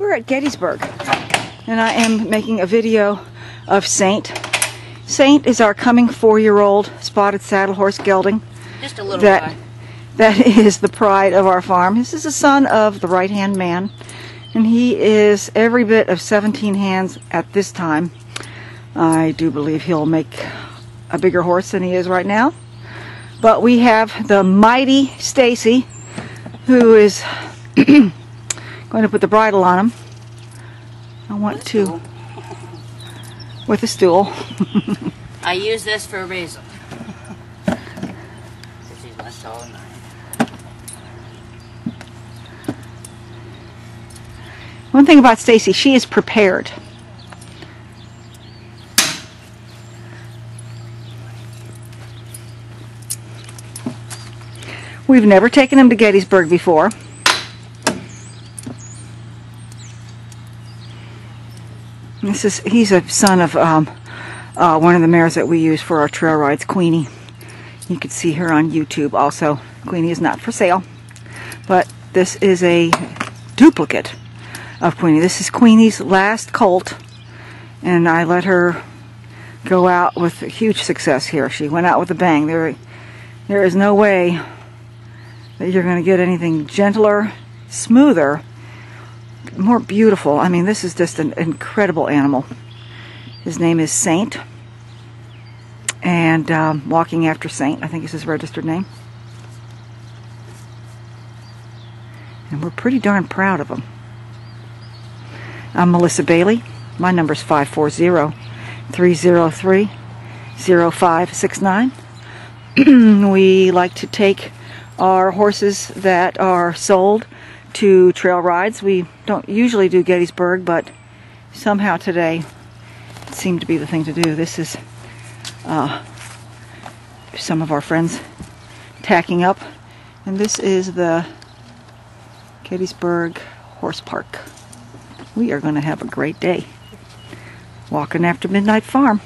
We're at Gettysburg, and I am making a video of Saint. Saint is our coming 4-year-old spotted saddle horse gelding. Just a little guy. That is the pride of our farm. This is the son of the right-hand man, and he is every bit of 17 hands at this time. I do believe he'll make a bigger horse than he is right now. But we have the mighty Stacy, who is going to put the bridle on him. I want to, with a stool. I use this for a reason. One thing about Stacy, she is prepared. We've never taken him to Gettysburg before. This is, he's a son of one of the mares that we use for our trail rides, Queenie. You can see her on YouTube also. Queenie is not for sale, but this is a duplicate of Queenie. This is Queenie's last colt, and I let her go out with a huge success here. She went out with a bang. There is no way that you're going to get anything gentler, smoother, more beautiful. I mean, this is just an incredible animal. His name is Saint, and Walking After Saint, I think, is his registered name. And we're pretty darn proud of him. I'm Melissa Bailey. My number is 540-303-0569. We like to take our horses that are sold to trail rides. We don't usually do Gettysburg, but somehow today it seemed to be the thing to do. This is some of our friends tacking up, and this is the Gettysburg Horse Park. We are going to have a great day. Walking After Midnight Farm.